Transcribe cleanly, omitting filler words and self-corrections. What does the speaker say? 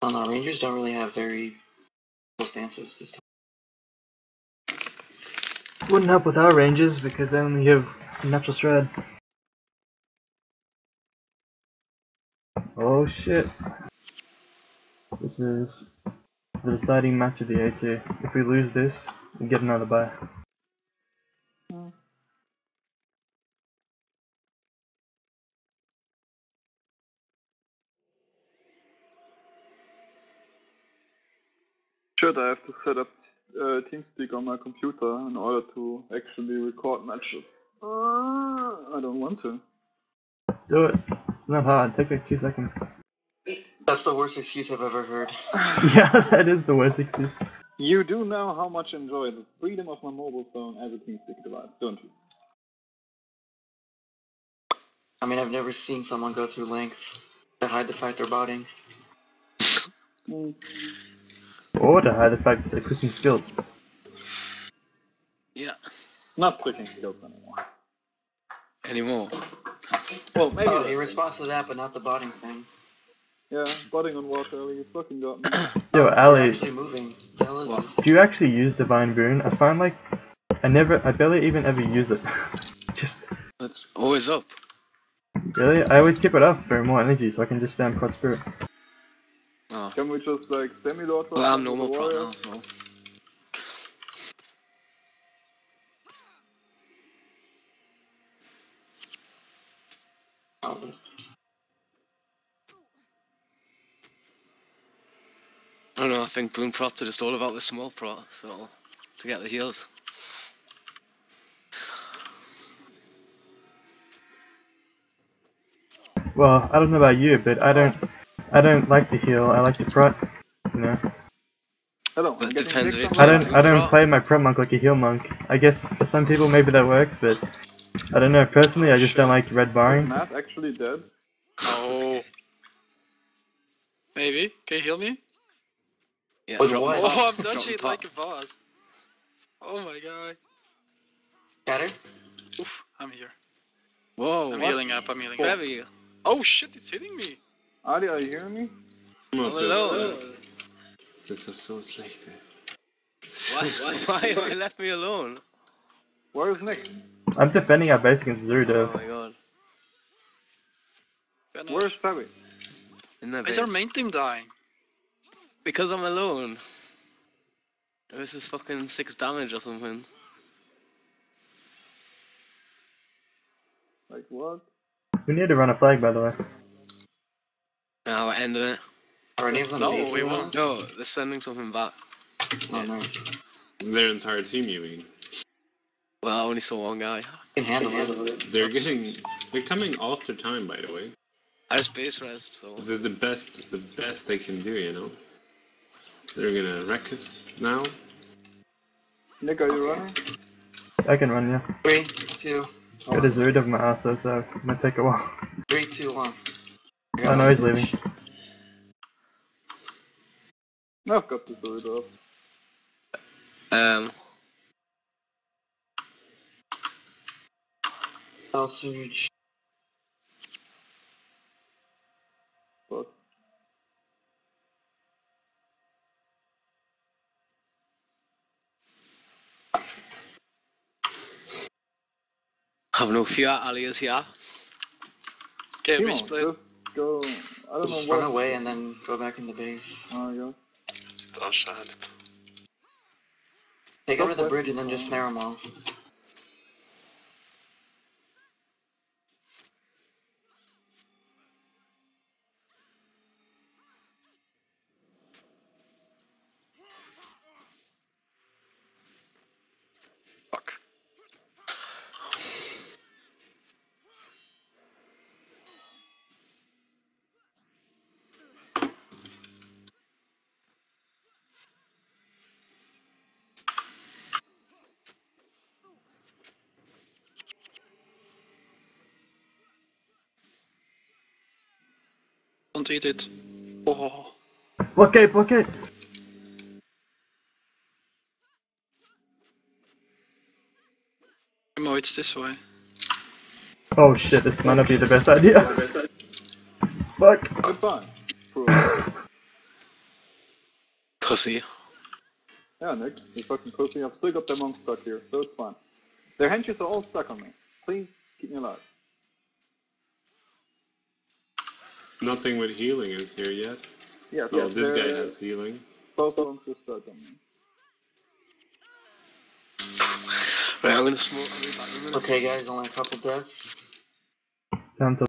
I don't know, Rangers don't really have very cool stances this time. Wouldn't help with our Rangers because they only have natural shred. Oh shit. This is the deciding match of the A2. If we lose this, we get another bye. Should I have to set up TeamSpeak on my computer in order to actually record matches? I don't want to. Do it. It's not hard. Take like 2 seconds. That's the worst excuse I've ever heard. Yeah, that is the worst excuse. You do know how much I enjoy the freedom of my mobile phone as a TeamSpeak device, don't you? I mean, I've never seen someone go through lengths to hide the fact they're botting. Or to hide the fact that they're clicking skills. Yeah. Not clicking skills anymore. Well, maybe. Oh, your response to that, but not the botting thing. Yeah, botting on what, Ali? You fucking got me. Yo, Ali. Actually moving. Do you actually use Divine Boon? I find like I barely even ever use it. It's always up. Really? I always keep it up for more energy, so I can just spam Prod Spirit. Oh. Can we just like semi-lord? Well, I'm normal Prod now, so. I don't know, I think Boon Prots are just all about the small prot, so to get the heals. Well, I don't know about you, but I don't like to heal, I like to prot, you know. I don't play my prot monk like a heal monk. I guess for some people maybe that works, but I don't know, personally I just don't like red barring. Is Matt actually dead? Oh. Maybe? Can you heal me? Yeah. Oh, I'm dodging like a boss. Oh my god. Better? Oof, I'm here. Whoa, I'm healing up, I'm healing up. Oh shit, it's hitting me. Ali, are you hearing me? No, hello. This is so schlecht. Why have you left me alone? Where is Nick? I'm defending our base against Zerg. Oh my god. Where's Fabi? Why is our main team dying? Because I'm alone. This is fucking 6 damage or something. Like what? We need to run a flag, by the way. No, we're ending it. No, we won't. No, they're sending something back. Oh, nice. Their entire team, you mean? Well, I only saw one guy. You can handle it. They're coming off their time, by the way. I just base rest, so. This is the best they can do, you know? They're gonna wreck us now. Nick, are you running? I can run, yeah. 3, 2, 1. Got a Zerg of my ass though, so it might take a while. 3, 2, 1. Oh no, he's leaving. I've got the Zerg up. I'll switch. Have no fear, Ali is here. Okay, we split. Just go. I don't know. Run away and then go back in the base. Oh yeah. Oh shit. Take over the bridge and then just snare them all. Don't eat it. Oh. Blockgate, blockgate! Oh, it's this way. Oh shit, this might not be the best idea. Fuck. Goodbye. pussy. Yeah, Nick, you're fucking pussy. I've still got their monk stuck here, so it's fine. Their henches are all stuck on me. Please keep me alive. Nothing with healing is here yet. Yeah, oh, yes, this guy has healing. Both of them are stuck on me. Wait, I'm gonna smoke. Okay, guys, only a couple deaths. Time to